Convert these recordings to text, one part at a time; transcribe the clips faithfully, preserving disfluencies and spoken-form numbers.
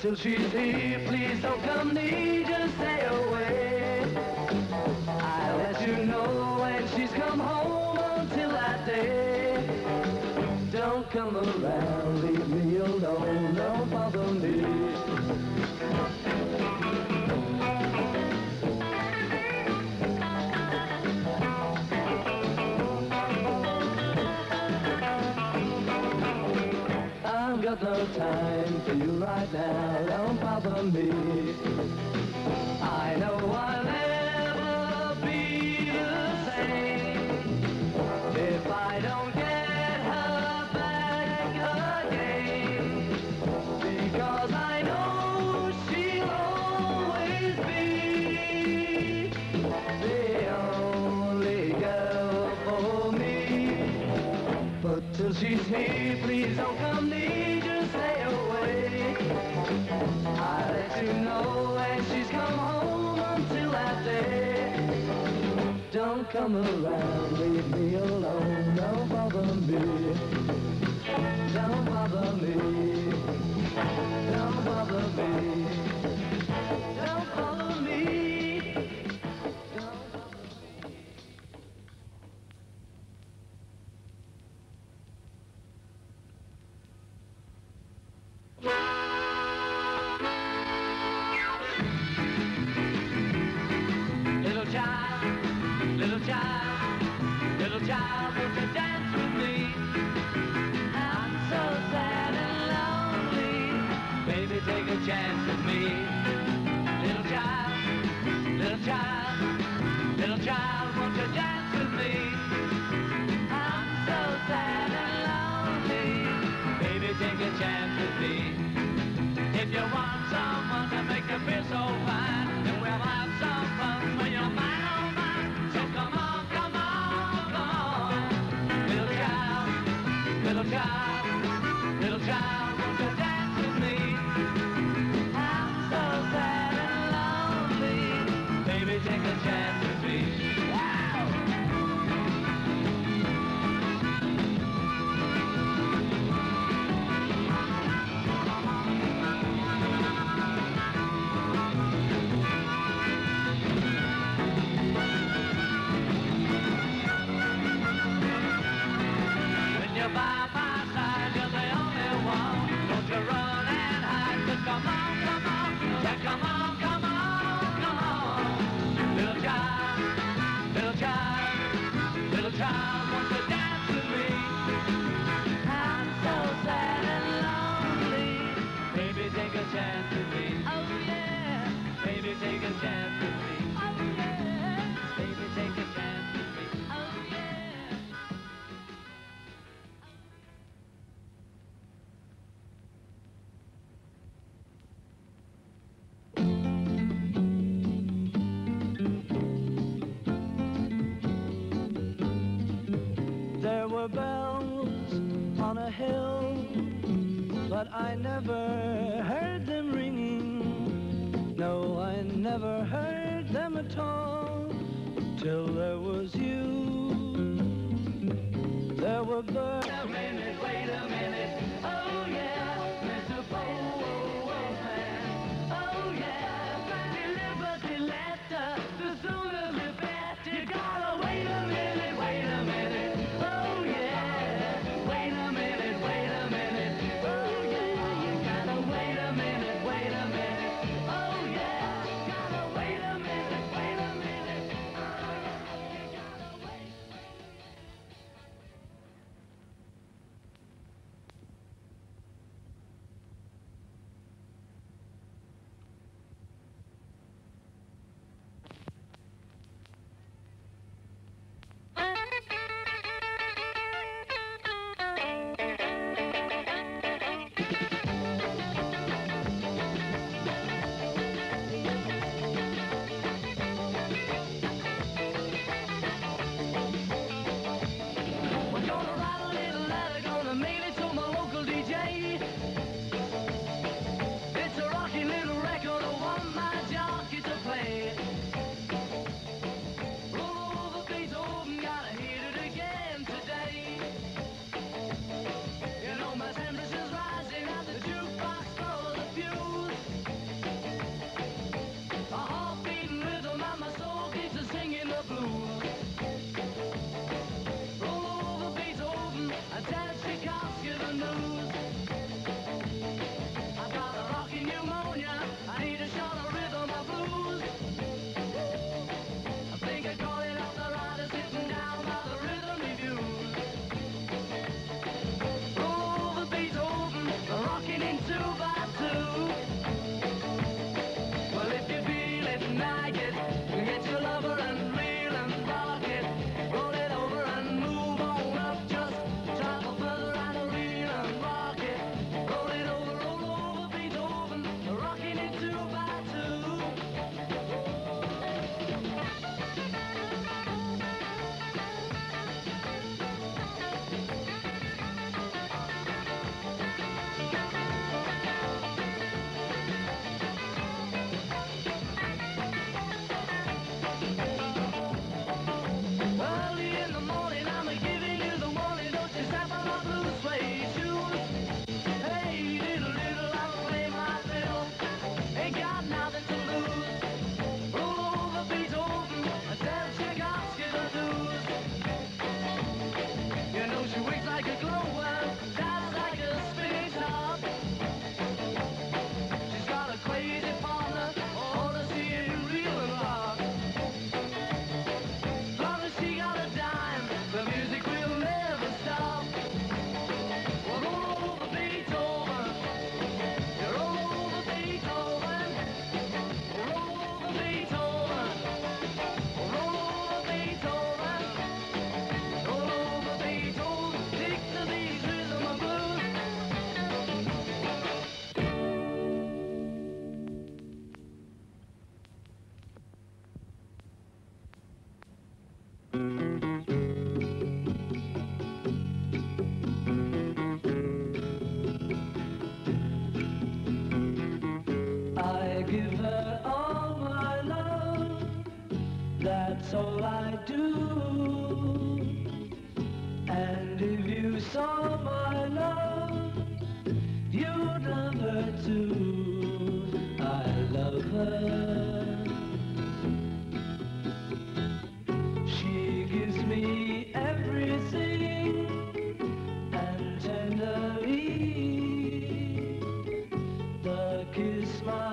Till she's here, please don't come near, just stay away. I'll let you know when she's come home. Until that day, don't come around, leave me alone, don't bother me. I've got no time for you right now, don't bother me. I know I'll never be the same if I don't get her back again, because I know she'll always be the only girl for me. But till she's here, please don't come near. I'll let you know when she's come home. Until that day, don't come around, leave me alone, don't bother me, don't bother me, don't bother me, don't bother me. Come on, come on, come on. were bells on a hill, but I never heard them ringing. No, I never heard them at all, till there was you. There were birds. Wait a minute, wait a minute. Oh yeah, there's a bold man. Oh yeah, plenty liberty left us. The sooner the better. You gotta wait a minute, wait a minute. Oh yeah, wait a minute, wait a minute. Oh yeah, you gotta wait a minute, wait a minute. Oh yeah, you gotta wait a minute, wait a minute. Oh yeah, you gotta wait a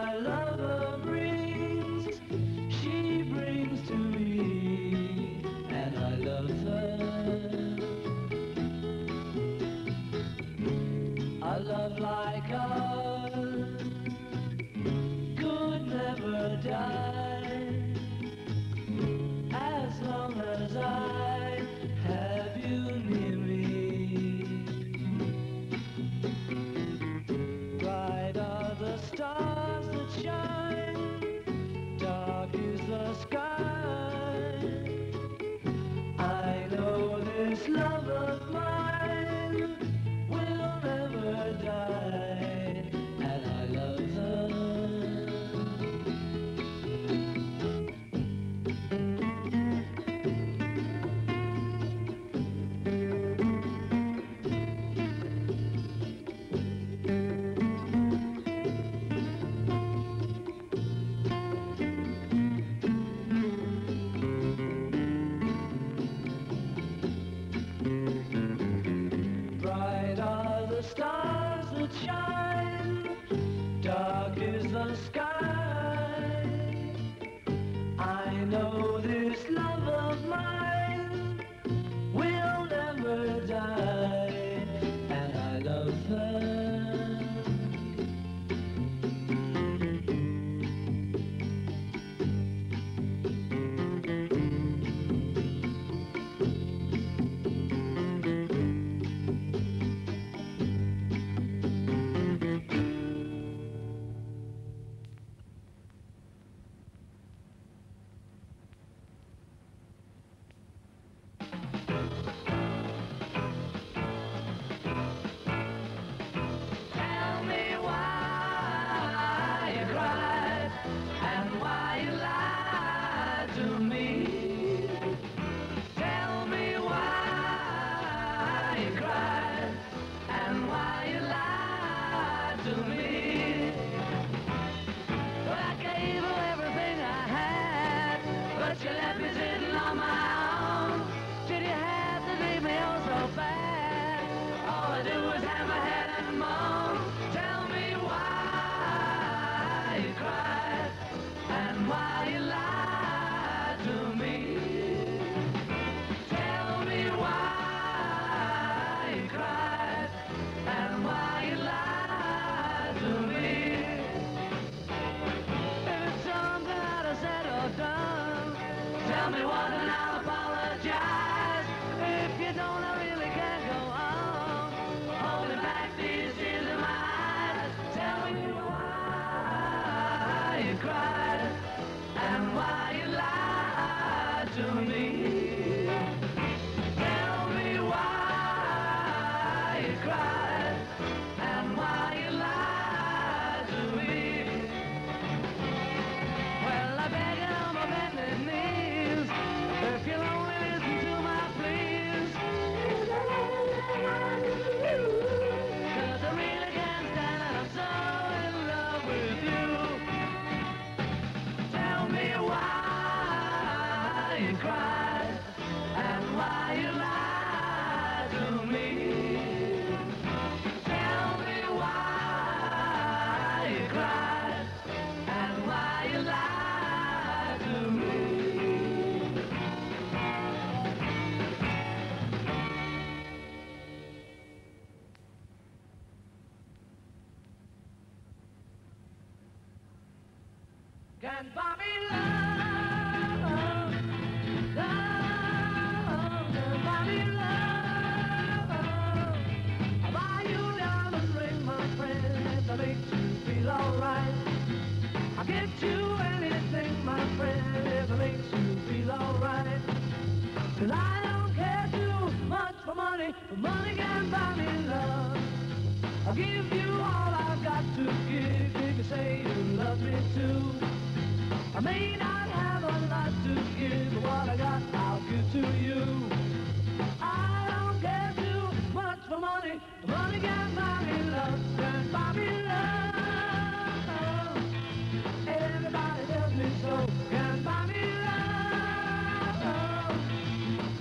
This love of mine will never die, and I love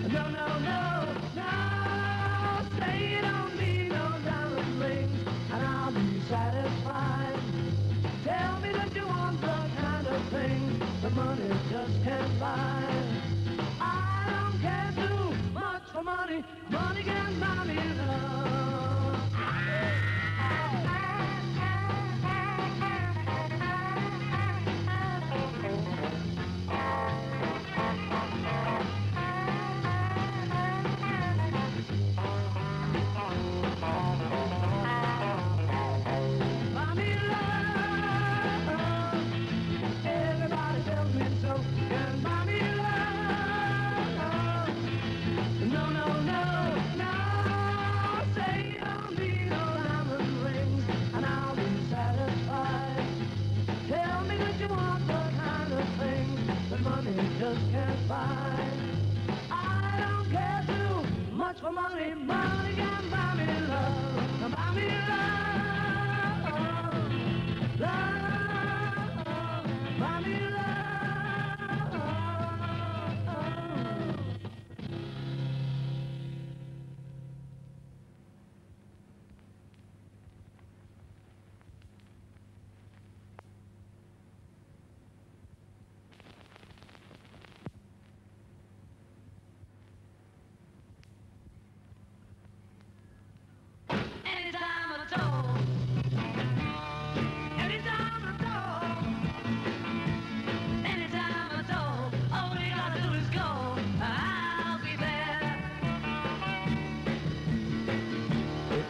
no, no, no. money, money can buy me love, buy me love, love, buy me love.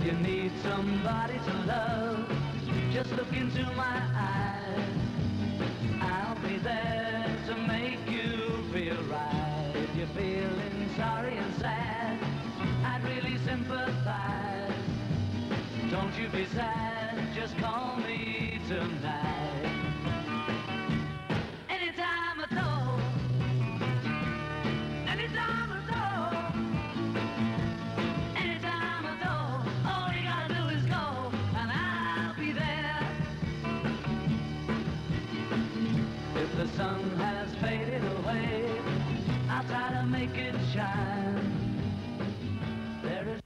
You need somebody to love, just look into my eyes. I'll be there to make you feel right. If you're feeling sorry and sad, I'd really sympathize. Don't you be sad, just call me tonight. Anytime at all, anytime at all, anytime at all. The sun has faded away, I'll try to make it shine. There is...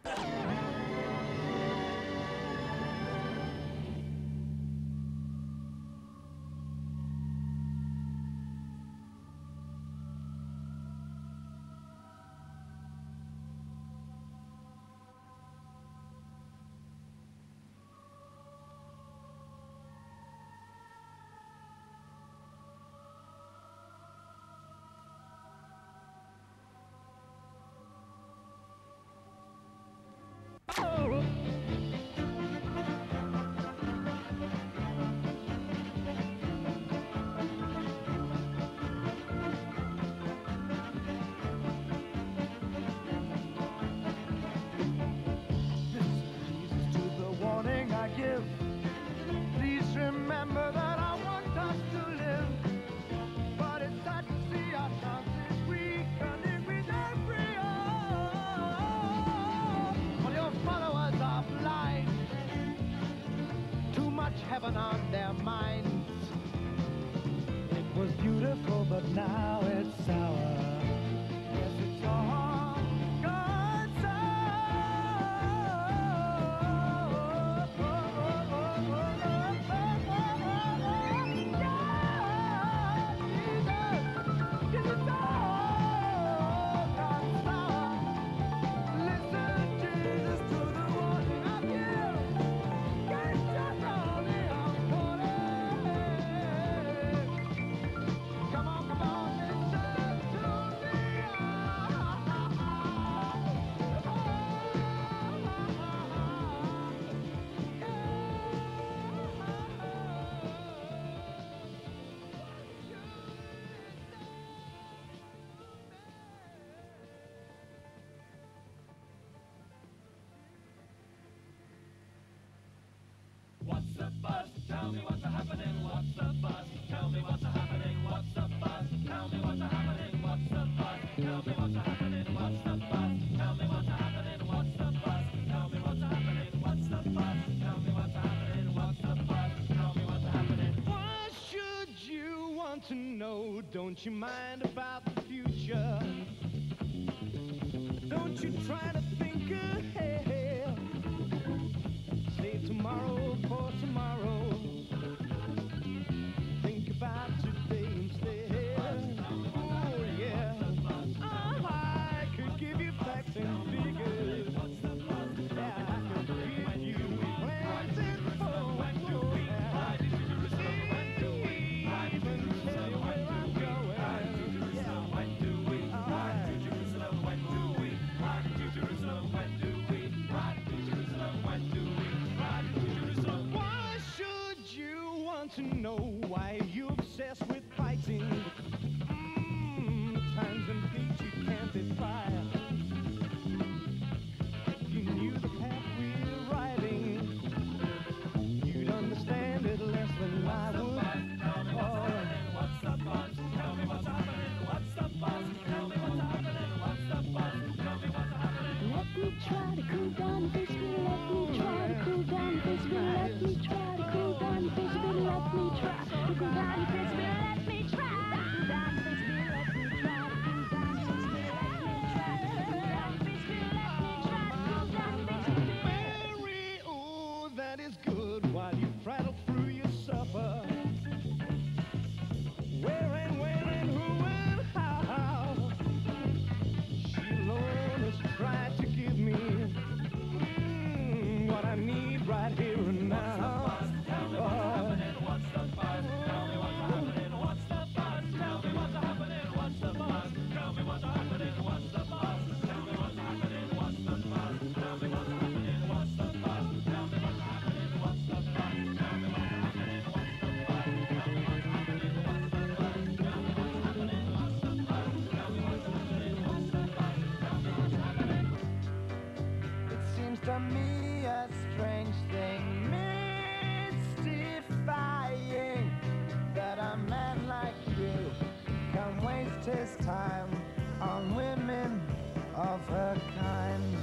Please remember that I want us to live, but it's sad to see our chances weakening with every hour. All your followers are blind, too much heaven on their minds. It was beautiful, but now it's sour. What's the buzz? Tell me what's happening. What's the buzz? Tell me what's happening. What's the buzz? Tell me what's happening. What's the buzz? Tell me what's happening. What's the buzz? Tell me what's happening. What's the buzz? Tell me what's happening. What's the buzz? Tell me what's happening. What's the buzz? Tell me what's happening. Why should you want to know? Don't you mind about the future? Don't you try to think ahead? Say tomorrow. Jerusalem. try to cool down, baby, let me try to cool down, baby, let me try to cool down, baby, let me try to cool down, baby, let me try to cool down, baby, let me try to cool down, baby, let me try to cool down, baby, let me try to cool down, baby. Mary, oh, that is good while you prattle through your supper. Where and when and who and how, she alone has tried to give me mm, what I need right here and now. What's the fuss? Tell me what's happening. What's the fuss? Tell me what's happening. What's the fuss? Tell me what's happening. What's the fuss? Tell me what's happening. What's the fuss? Tell me what's happening. What's the fuss? Tell me what's happening. What's the fuss? Tell me what's happening. What's the fuss? Tell me what's happening. What's the fuss? Tell me what's happening. What's the fuss? To me, a strange thing, mystifying, that a man like you can waste his time on women of her kind.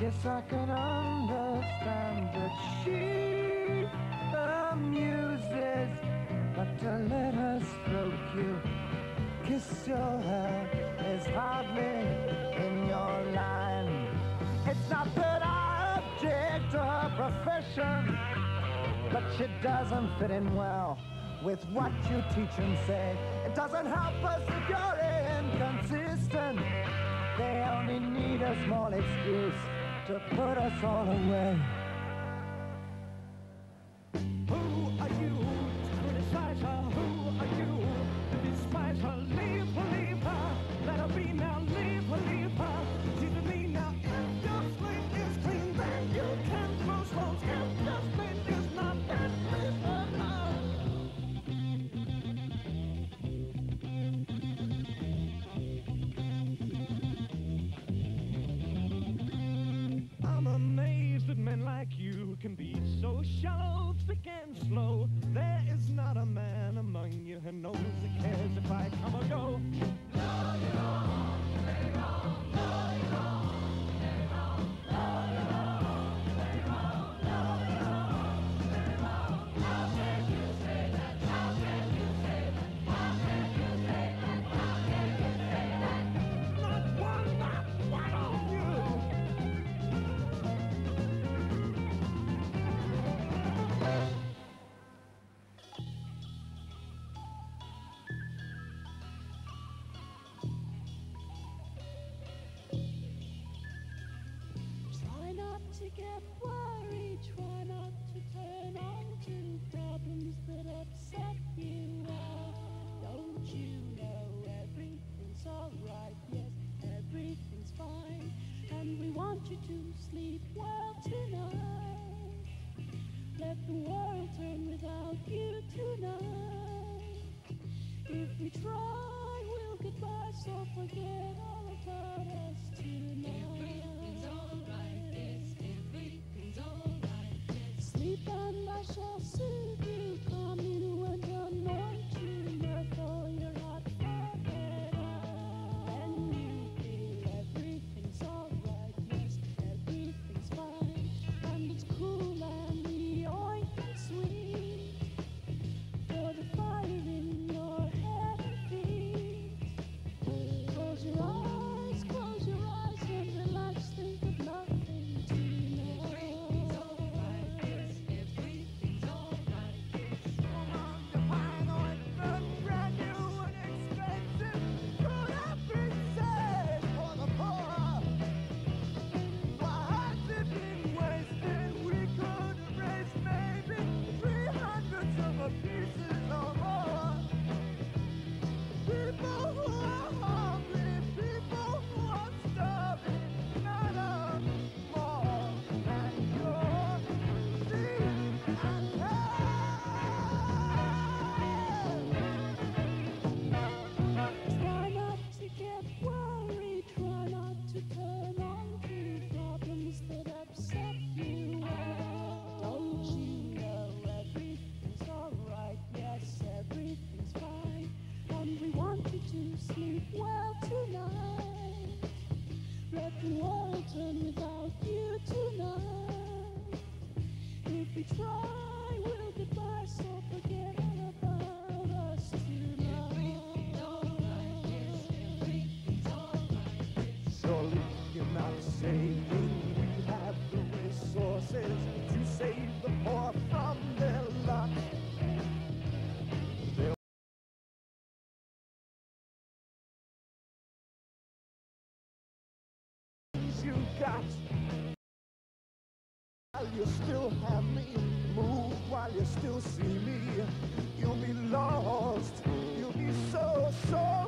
Yes, I can understand that she amuses, but to let her stroke you, kiss your hair is hardly line. It's not that I object to her profession, but she doesn't fit in well with what you teach and say. It doesn't help us if you're inconsistent. They only need a small excuse to put us all away. Who are you to criticize her? Who are you to despise her? Leave her, leave her. Let her be now. Leave her, leave her. Men like you can be so shallow, thick and slow. There is not a man among you who knows or cares if I come or go. No, you're wrong, very wrong. No, you're wrong, very wrong. No, you're wrong, very wrong. No, you're wrong, very wrong. How can you say that? How can you say that? How can you say that? How can you say that? Not one, not one of you. Try not to get worried, try not to turn on to problems that upset you. Don't you know everything's alright? Yes, everything's fine, and we want you to sleep well tonight. Let the world turn without you tonight. If we try, we'll get by, so forget all about us tonight. Everything's alright, yes, everything's alright, yes. Sleep and I shall soothe you. Come in when I want you. Therefore you're not forever. And you feel everything's alright, yes, everything's fine, and it's cool and sweet, for the fire in your head and feet, close your eyes. can world turn without you tonight. If we try, we'll get by, so forget all about us tonight. Everything's alright, yes, everything's alright. Surely you're not saying we have the resources to save the poor from their lot. You got while you still have me, move while you still see me. You'll be lost, you'll be so, so